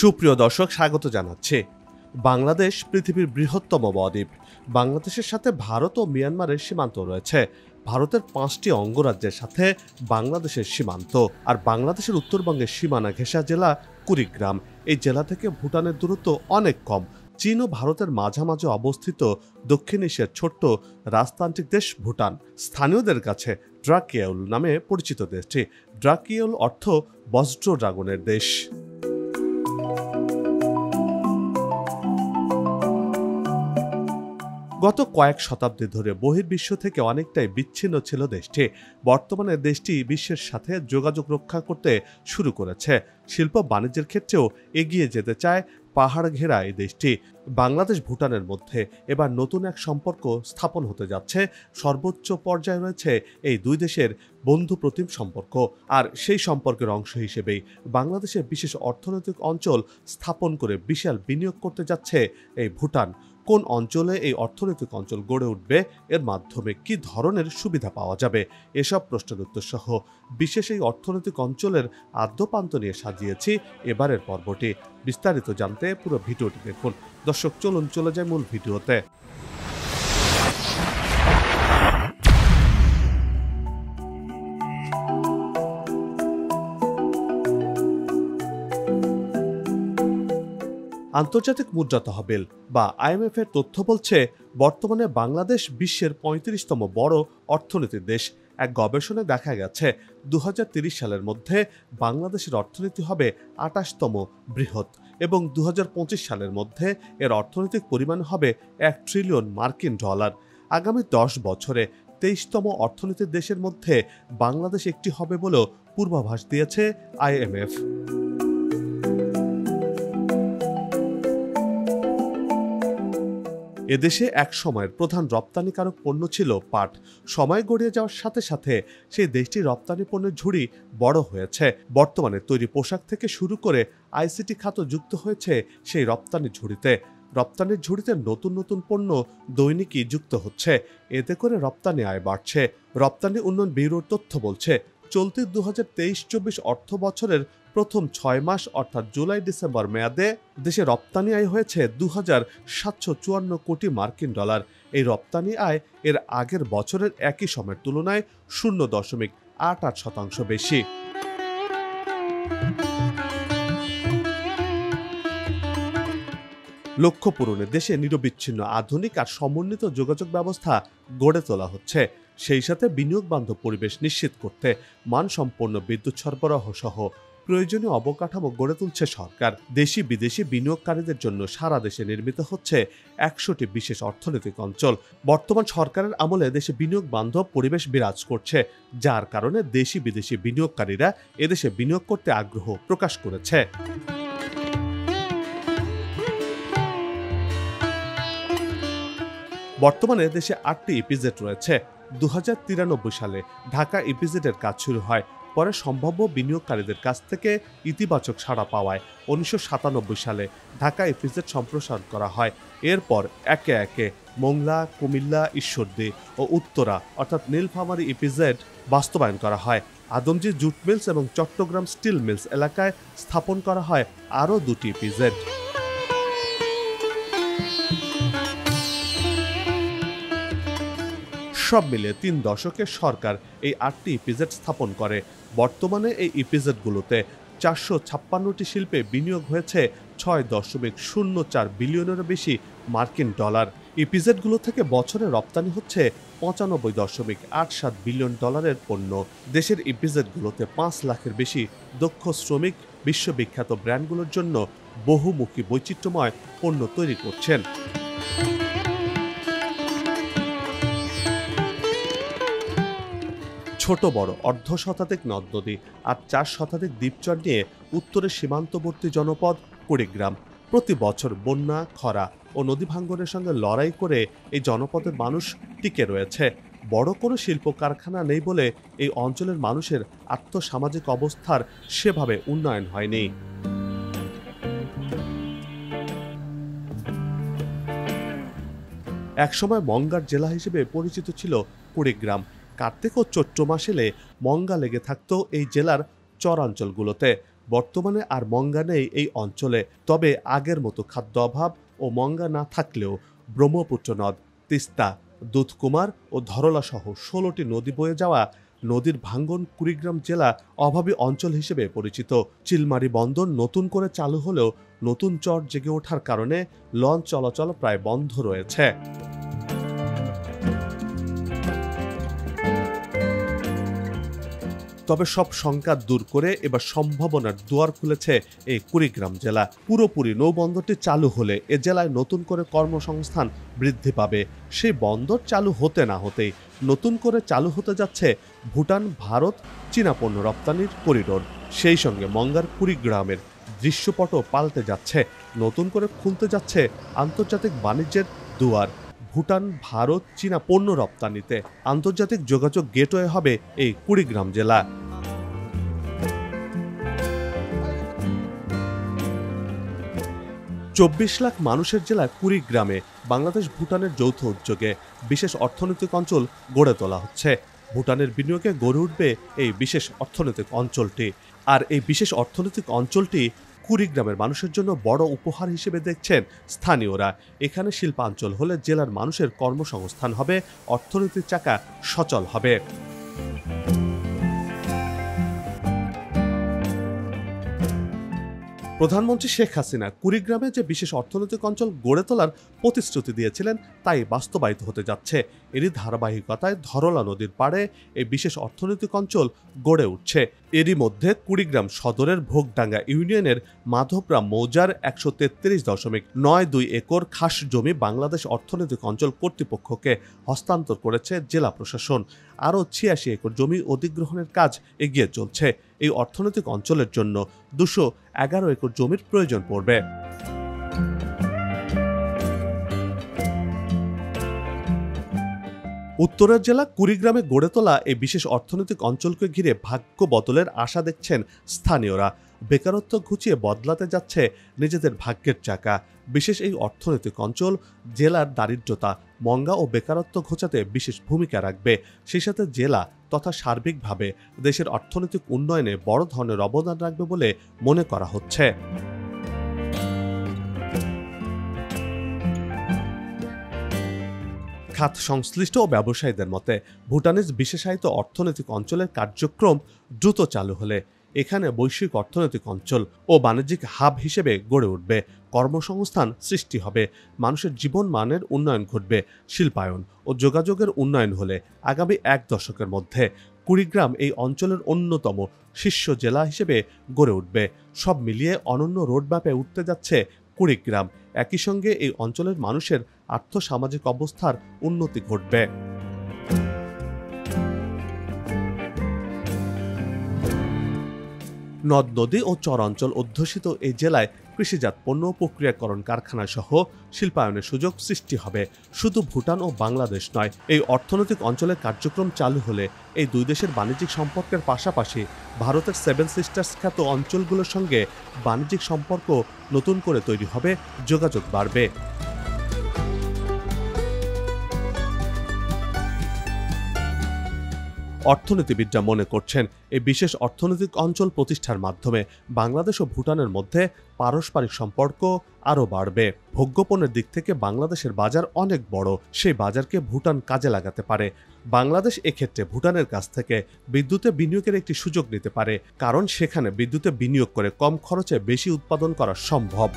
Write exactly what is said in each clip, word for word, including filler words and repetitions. সুপ্রিয় দর্শক, স্বাগত জানাচ্ছে। বাংলাদেশ পৃথিবীর বৃহত্তম বদ্বীপ। বাংলাদেশের সাথে ভারত ও মিয়ানমারের সীমান্ত রয়েছে। ভারতের পাঁচটি অঙ্গরাজ্যের সাথে বাংলাদেশের সীমান্ত, আর বাংলাদেশের উত্তরবঙ্গের সীমানা ঘেঁষা জেলা কুড়িগ্রাম। এই জেলা থেকে ভুটানের দূরত্ব অনেক কম। চীন ও ভারতের মাঝামাঝি অবস্থিত দক্ষিণ এশিয়ার ছোট্ট রাজতান্ত্রিক দেশ ভুটান। স্থানীয়দের কাছে ড্রাকিয়েল নামে পরিচিত দেশটি। ড্রাকিয়েল অর্থ বজ্র ড্রাগনের দেশ। গত কয়েক শতাব্দী ধরে বহির্বিশ্ব থেকে অনেকটাই বিচ্ছিন্ন ছিল দেশটি। বর্তমানে দেশটি বিশ্বের সাথে যোগাযোগ রক্ষা করতে শুরু করেছে। শিল্প বাণিজ্যের ক্ষেত্রেও এগিয়ে যেতে চায় পাহাড় ঘেরা এই দেশটি। বাংলাদেশ ভুটানের মধ্যে এবার নতুন এক সম্পর্ক স্থাপন হতে যাচ্ছে। সর্বোচ্চ পর্যায়ে রয়েছে এই দুই দেশের বন্ধুপ্রতিম সম্পর্ক, আর সেই সম্পর্কের অংশ হিসেবেই বাংলাদেশের বিশেষ অর্থনৈতিক অঞ্চল স্থাপন করে বিশাল বিনিয়োগ করতে যাচ্ছে এই ভুটান। কোন অঞ্চলে এই অর্থনৈতিক অঞ্চল গড়ে উঠবে, এর মাধ্যমে কি ধরনের সুবিধা পাওয়া যাবে, এসব প্রশ্নের উত্তর সহ বিশেষ এই অর্থনৈতিক অঞ্চলের আদ্যপান্ত নিয়ে সাজিয়েছি এবারের পর্বটি। বিস্তারিত জানতে পুরো ভিডিওটি দেখুন। দর্শক চলুন চলে যায় মূল ভিডিওতে। আন্তর্জাতিক মুদ্রা তহবিল বা আই এম এফ এর তথ্য বলছে, বর্তমানে বাংলাদেশ বিশ্বের পঁয়ত্রিশতম বড় অর্থনীতির দেশ। এক গবেষণায় দেখা গেছে দুই হাজার তিরিশ সালের মধ্যে বাংলাদেশের অর্থনীতি হবে আটাশতম বৃহৎ এবং দুই হাজার পঁচিশ সালের মধ্যে এর অর্থনৈতিক পরিমাণ হবে এক ট্রিলিয়ন মার্কিন ডলার। আগামী দশ বছরে তেইশতম অর্থনীতির দেশের মধ্যে বাংলাদেশ একটি হবে বলেও পূর্বাভাস দিয়েছে আই এম এফ। এদেশে এক সময়ের প্রধান রপ্তানিকারক পণ্য ছিল পাট। সময় গড়িয়ে যাওয়ার সাথে সাথে সেই দেশটির রপ্তানি পণ্যের ঝুড়ি বড় হয়েছে। বর্তমানে তৈরি পোশাক থেকে শুরু করে আই সি টি খাতও যুক্ত হয়েছে সেই রপ্তানির ঝুড়িতে। রপ্তানির ঝুড়িতে নতুন নতুন পণ্য দৈনিকই যুক্ত হচ্ছে, এতে করে রপ্তানি আয় বাড়ছে। রপ্তানি উন্নয়ন ব্যুরোর তথ্য বলছে, চলতি দু হাজার তেইশ চব্বিশ অর্থ বছরের প্রথম ছয় মাস অর্থাৎ জুলাই ডিসেম্বর মেয়াদে দেশে রপ্তানি আয় হয়েছে দু হাজার সাতশো চুয়ান্ন কোটি মার্কিন ডলার। এই রপ্তানি আয় এর আগের বছরের একই সময়ের তুলনায় শূন্য দশমিক আট আট শতাংশ বেশি। লক্ষ্য পূরণে দেশে নিরবিচ্ছিন্ন আধুনিক আর সমন্বিত যোগাযোগ ব্যবস্থা গড়ে তোলা হচ্ছে। সেই সাথে বিনিয়োগ বান্ধব পরিবেশ নিশ্চিত করতে মানসম্পন্ন বিদ্যুৎ সরবরাহ সহ প্রয়োজনীয় অবকাঠামো গড়ে তুলছে সরকার। দেশি বিদেশি বিনিয়োগকারীদের জন্য সারা দেশে নির্মিত হচ্ছে একশোটি বিশেষ অর্থনৈতিক অঞ্চল। বর্তমান সরকারের আমলে দেশে বিনিয়োগ বান্ধব পরিবেশ বিরাজ করছে, যার কারণে দেশি বিদেশি বিনিয়োগকারীরা এদেশে বিনিয়োগ করতে আগ্রহ প্রকাশ করেছে। বর্তমানে দেশে আটটি ই পি জেড রয়েছে। দু হাজার তিরানব্বই সালে ঢাকা ই পি জেডের কাজ শুরু হয়। পরে সম্ভাব্য বিনিয়োগকারীদের কাছ থেকে ইতিবাচক সাড়া পাওয়ায় উনিশশো সাতানব্বই সালে ঢাকা ই পি জেড সম্প্রসারণ করা হয়। এরপর একে একে মংলা, কুমিল্লা, ঈশ্বরদী ও উত্তরা অর্থাৎ নীলফামারি ই পি জেড বাস্তবায়ন করা হয়। আদমজি জুট মিলস এবং চট্টগ্রাম স্টিল মিলস এলাকায় স্থাপন করা হয় আরও দুটি ই পি জেড। সব মিলে তিন দশকে সরকার এই আটটি ই পি জেড স্থাপন করে। বর্তমানে এই ই পি জেডগুলোতে চারশো ছাপ্পান্নটি শিল্পে বিনিয়োগ হয়েছে ছয় দশমিক শূন্য চার বিলিয়নেরও বেশি মার্কিন ডলার। ই পি জেডগুলো থেকে বছরে রপ্তানি হচ্ছে পঁচানব্বই দশমিক আট সাত বিলিয়ন ডলারের পণ্য। দেশের ই পি জেডগুলোতে পাঁচ লাখের বেশি দক্ষ শ্রমিক বিশ্ববিখ্যাত ব্র্যান্ডগুলোর জন্য বহুমুখী বৈচিত্র্যময় পণ্য তৈরি করছেন। ছোট বড় অর্ধ শতাধিক নদ নদী আর চার শতাধিক দ্বীপচর নিয়ে উত্তরের সীমান্তবর্তী জনপদ কুড়িগ্রাম প্রতি বছর বন্যা, খরা ও নদী ভাঙ্গনের সঙ্গে লড়াই করে এই জনপদের মানুষ টিকে রয়েছে। বড় কোনো শিল্প কারখানা নেই বলে এই অঞ্চলের মানুষের আর্থসামাজিক অবস্থার সেভাবে উন্নয়ন হয়নি। একসময় মংগার জেলা হিসেবে পরিচিত ছিল কুড়িগ্রাম। কার্তিক ও চৈত্র মাস এলে মঙ্গা লেগে থাকত এই জেলার চরাঞ্চলগুলোতে। বর্তমানে আর মঙ্গা নেই এই অঞ্চলে। তবে আগের মতো খাদ্য অভাব ও মঙ্গা না থাকলেও ব্রহ্মপুত্র নদ, তিস্তা, দুধকুমার ও ধরলাসহ ষোলোটি নদী বয়ে যাওয়া নদীর ভাঙ্গন কুড়িগ্রাম জেলা অভাবী অঞ্চল হিসেবে পরিচিত। চিলমারি বন্দর নতুন করে চালু হলেও নতুন চর জেগে ওঠার কারণে লঞ্চ চলাচল প্রায় বন্ধ রয়েছে। তবে সব শঙ্কা দূর করে এবার সম্ভাবনার দুয়ার খুলেছে এই কুড়িগ্রাম জেলা। পুরোপুরি নৌবন্দরটি চালু হলে এ জেলায় নতুন করে কর্মসংস্থান বৃদ্ধি পাবে। সেই বন্দর চালু হতে না হতেই নতুন করে চালু হতে যাচ্ছে ভুটান, ভারত, চীনা পণ্য রপ্তানির করিডোর। সেই সঙ্গে মঙ্গার কুড়িগ্রামের দৃশ্যপটও পাল্টে যাচ্ছে। নতুন করে খুলতে যাচ্ছে আন্তর্জাতিক বাণিজ্যের দুয়ার। ভুটান, ভারত, চীনা পণ্য রপ্তানিতে আন্তর্জাতিক যোগাযোগ গেটওয়ে হবে এই কুড়িগ্রাম জেলা। চব্বিশ লাখ মানুষের জেলা কুড়িগ্রামে বাংলাদেশ ভুটানের যৌথ উদ্যোগে বিশেষ অর্থনৈতিক অঞ্চল গড়ে তোলা হচ্ছে। ভুটানের বিনিয়োগে গড়ে উঠবে এই বিশেষ অর্থনৈতিক অঞ্চলটি। আর এই বিশেষ অর্থনৈতিক অঞ্চলটি কুড়িগ্রামের মানুষের জন্য বড় উপহার হিসেবে দেখছেন স্থানীয়রা। এখানে শিল্পাঞ্চল হলে জেলার মানুষের কর্মসংস্থান হবে, অর্থনীতির চাকা সচল হবে। প্রধানমন্ত্রী শেখ হাসিনা কুড়িগ্রামে যে বিশেষ অর্থনৈতিক অঞ্চল গড়ে তোলার প্রতিশ্রুতি দিয়েছিলেন তাই বাস্তবায়িত হতে যাচ্ছে। এরই ধারাবাহিকতায় ধরলা নদীর পাড়ে এই বিশেষ অর্থনৈতিক অঞ্চল গড়ে উঠছে। এরই মধ্যে কুড়িগ্রাম সদরের ভোগডাঙ্গা ইউনিয়নের মাধবরাম মৌজার একশো তেত্রিশ দশমিক নয় দুই একর খাস জমি বাংলাদেশ অর্থনৈতিক অঞ্চল কর্তৃপক্ষকে হস্তান্তর করেছে জেলা প্রশাসন। আরও ছিয়াশি একর জমি অধিগ্রহণের কাজ এগিয়ে চলছে। এই অর্থনৈতিক অঞ্চলের জন্য দুশো এগারো একর জমির প্রয়োজন পড়বে। উত্তরের জেলা কুড়িগ্রামে গড়ে তোলা এই বিশেষ অর্থনৈতিক অঞ্চলকে ঘিরে ভাগ্য বদলের আশা দেখছেন স্থানীয়রা। বেকারত্ব ঘুচিয়ে বদলাতে যাচ্ছে নিজেদের ভাগ্যের চাকা। বিশেষ এই অর্থনৈতিক অঞ্চল জেলার দারিদ্রতা, মঙ্গা ও বেকারত্ব ঘোচাতে বিশেষ ভূমিকা রাখবে। সেই সাথে জেলা তথা সার্বিকভাবে দেশের অর্থনৈতিক উন্নয়নে বড় ধরনের অবদান রাখবে বলে মনে করা হচ্ছে। খাত সংশ্লিষ্ট ও ব্যবসায়ীদের মতে, ভুটানের বিশেষায়িত অর্থনৈতিক অঞ্চলের কার্যক্রম দ্রুত চালু হলে এখানে বৈশ্বিক অর্থনৈতিক অঞ্চল ও বাণিজ্যিক হাব হিসেবে গড়ে উঠবে। কর্মসংস্থান সৃষ্টি হবে, মানুষের জীবনমানের উন্নয়ন ঘটবে। শিল্পায়ন ও যোগাযোগের উন্নয়ন হলে আগামী এক দশকের মধ্যে কুড়িগ্রাম এই অঞ্চলের অন্যতম শীর্ষ জেলা হিসেবে গড়ে উঠবে। সব মিলিয়ে অনন্য রোডম্যাপে উঠতে যাচ্ছে কুড়িগ্রাম। একই সঙ্গে এই অঞ্চলের মানুষের আর্থসামাজিক অবস্থার উন্নতি ঘটবে। নদ, নদী ও চরাঞ্চল অধ্যুষিত এই জেলায় কৃষিজাত পণ্য প্রক্রিয়াকরণ কারখানা সহ শিল্পায়নের সুযোগ সৃষ্টি হবে। শুধু ভুটান ও বাংলাদেশ নয়, এই অর্থনৈতিক অঞ্চলের কার্যক্রম চালু হলে এই দুই দেশের বাণিজ্যিক সম্পর্কের পাশাপাশি ভারতের সেভেন সিস্টার্স খ্যাত অঞ্চলগুলোর সঙ্গে বাণিজ্যিক সম্পর্ক নতুন করে তৈরি হবে, যোগাযোগ বাড়বে। অর্থনীতিবিদরা মনে করছেন, এই বিশেষ অর্থনৈতিক অঞ্চল প্রতিষ্ঠার মাধ্যমে বাংলাদেশ ও ভুটানের মধ্যে পারস্পরিক সম্পর্ক আরও বাড়বে। ভোগ্যপণ্যের দিক থেকে বাংলাদেশের বাজার অনেক বড়, সেই বাজারকে ভুটান কাজে লাগাতে পারে। বাংলাদেশ এক্ষেত্রে ভুটানের কাছ থেকে বিদ্যুতে বিনিয়োগের একটি সুযোগ নিতে পারে, কারণ সেখানে বিদ্যুতে বিনিয়োগ করে কম খরচে বেশি উৎপাদন করা সম্ভব।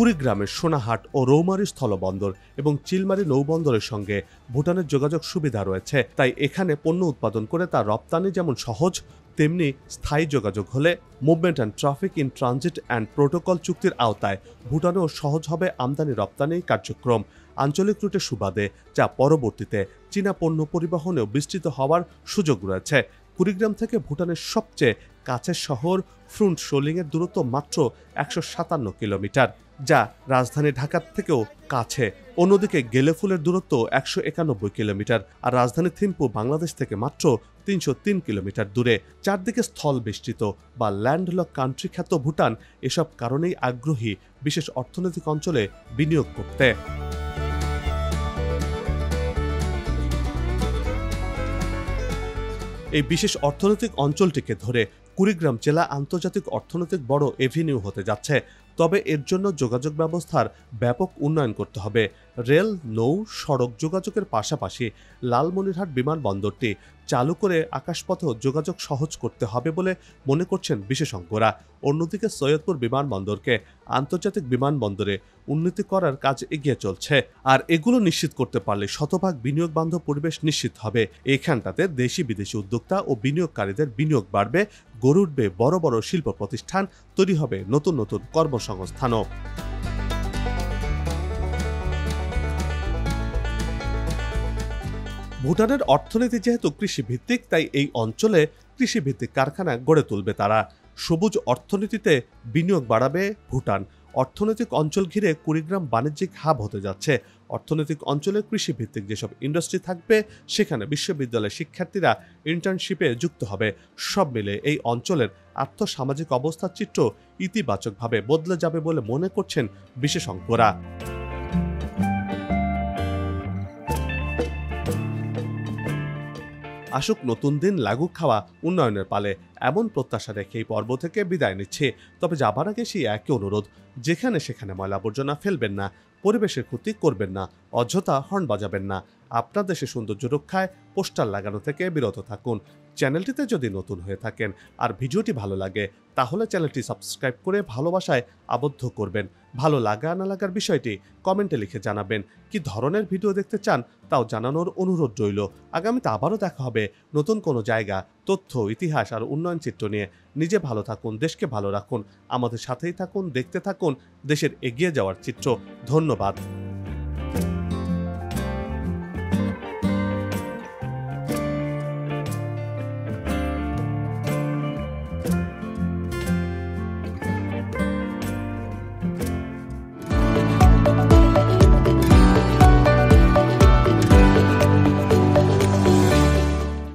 কুড়িগ্রামের সোনাহাট ও রৌমারি স্থলবন্দর এবং চিলমারি নৌবন্দরের সঙ্গে ভুটানের যোগাযোগ সুবিধা রয়েছে। তাই এখানে পণ্য উৎপাদন করে তার রপ্তানি যেমন সহজ, তেমনি স্থায়ী যোগাযোগ হলে movement and traffic in transit and protocol চুক্তির আওতায় ভুটানেও সহজ হবে আমদানি রপ্তানি কার্যক্রম আঞ্চলিক রুটে সুবাদে, যা পরবর্তীতে চীনা পণ্য পরিবহনেও বিস্তৃত হওয়ার সুযোগ রয়েছে। কুড়িগ্রাম থেকে ভুটানের সবচেয়ে কাছের শহর ফুয়েন্টশোলিংয়ের দূরত্ব মাত্র একশো সাতান্ন কিলোমিটার, যা রাজধানী ঢাকার থেকেও কাছে। অন্যদিকে গেলেফুলের দূরত্ব একশো একানব্বই কিলোমিটার, আর রাজধানী থিম্পু বাংলাদেশ থেকে মাত্র তিনশো তিন কিলোমিটার দূরে। চারদিকে স্থল বেষ্টিত বা ল্যান্ডলক কান্ট্রি খ্যাত ভুটান এসব কারণেই আগ্রহী বিশেষ অর্থনৈতিক অঞ্চলে বিনিয়োগ করতে। এই বিশেষ অর্থনৈতিক অঞ্চলটিকে ধরে কুড়িগ্রাম জেলা আন্তর্জাতিক অর্থনৈতিক বড় এভিনিউ হতে যাচ্ছে। তবে এর জন্য যোগাযোগ ব্যবস্থার ব্যাপক উন্নয়ন করতে হবে। রেল, নৌ, সড়ক যোগাযোগের পাশাপাশি লালমনিরহাট বিমানবন্দরটি চালু করে আকাশপথেও যোগাযোগ সহজ করতে হবে বলে মনে করছেন বিশেষজ্ঞরা। অন্যদিকে সৈয়দপুর বিমানবন্দরকে আন্তর্জাতিক বিমানবন্দরে উন্নতি করার কাজ এগিয়ে চলছে। আর এগুলো নিশ্চিত করতে পারলে শতভাগ বিনিয়োগ বান্ধব পরিবেশ নিশ্চিত হবে। এখানটাতে দেশি বিদেশি উদ্যোক্তা ও বিনিয়োগকারীদের বিনিয়োগ বাড়বে, গড়ে উঠবে বড় বড় শিল্প প্রতিষ্ঠান, তৈরি হবে নতুন নতুন কর্মসংস্থানও। ভুটানের অর্থনীতি যেহেতু কৃষিভিত্তিক, তাই এই অঞ্চলে কৃষিভিত্তিক কারখানা গড়ে তুলবে তারা। সবুজ অর্থনীতিতে বিনিয়োগ বাড়াবে ভুটান। অর্থনৈতিক অঞ্চল ঘিরে কুড়িগ্রাম বাণিজ্যিক হাব হতে যাচ্ছে। অর্থনৈতিক অঞ্চলে কৃষিভিত্তিক যেসব ইন্ডাস্ট্রি থাকবে, সেখানে বিশ্ববিদ্যালয়ের শিক্ষার্থীরা ইন্টার্নশিপে যুক্ত হবে। সব মিলে এই অঞ্চলের আর্থসামাজিক অবস্থার চিত্র ইতিবাচকভাবে বদলে যাবে বলে মনে করছেন বিশেষজ্ঞরা। আসুক নতুন দিন, লাগুক খাওয়া উন্নয়নের পালে, এমন প্রত্যাশা রেখে এই পর্ব থেকে বিদায় নিচ্ছে। তবে যাবার আগে সেই একই অনুরোধ, যেখানে সেখানে ময়লা আবর্জনা ফেলবেন না, পরিবেশের ক্ষতি করবেন না, অযথা হর্ন বাজাবেন না। আপনার দেশের সৌন্দর্য রক্ষায় পোস্টার লাগানো থেকে বিরত থাকুন। চ্যানেলটিতে যদি নতুন হয়ে থাকেন আর ভিডিওটি ভালো লাগে, তাহলে চ্যানেলটি সাবস্ক্রাইব করে ভালোবাসায় আবদ্ধ করবেন। ভালো লাগা না লাগার বিষয়টি কমেন্টে লিখে জানাবেন। কি ধরনের ভিডিও দেখতে চান তাও জানানোর অনুরোধ রইল। আগামীতে আবারও দেখা হবে নতুন কোনো জায়গা, তথ্য, ইতিহাস আর উন্নয়ন চিত্র নিয়ে। নিজে ভালো থাকুন, দেশকে ভালো রাখুন, আমাদের সাথেই থাকুন, দেখতে থাকুন দেশের এগিয়ে যাওয়ার চিত্র। ধন্যবাদ।